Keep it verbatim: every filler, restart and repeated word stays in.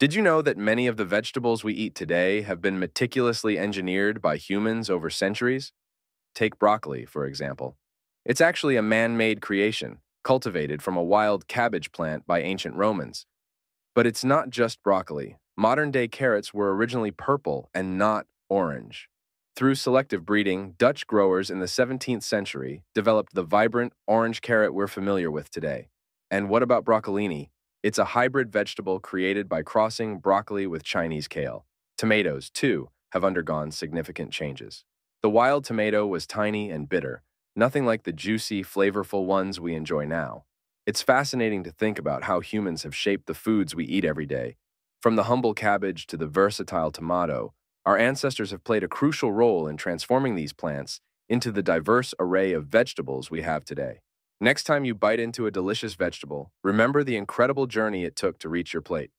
Did you know that many of the vegetables we eat today have been meticulously engineered by humans over centuries? Take broccoli, for example. It's actually a man-made creation, cultivated from a wild cabbage plant by ancient Romans. But it's not just broccoli. Modern-day carrots were originally purple and not orange. Through selective breeding, Dutch growers in the seventeenth century developed the vibrant orange carrot we're familiar with today. And what about broccolini? It's a hybrid vegetable created by crossing broccoli with Chinese kale. Tomatoes, too, have undergone significant changes. The wild tomato was tiny and bitter, nothing like the juicy, flavorful ones we enjoy now. It's fascinating to think about how humans have shaped the foods we eat every day. From the humble cabbage to the versatile tomato, our ancestors have played a crucial role in transforming these plants into the diverse array of vegetables we have today. Next time you bite into a delicious vegetable, remember the incredible journey it took to reach your plate.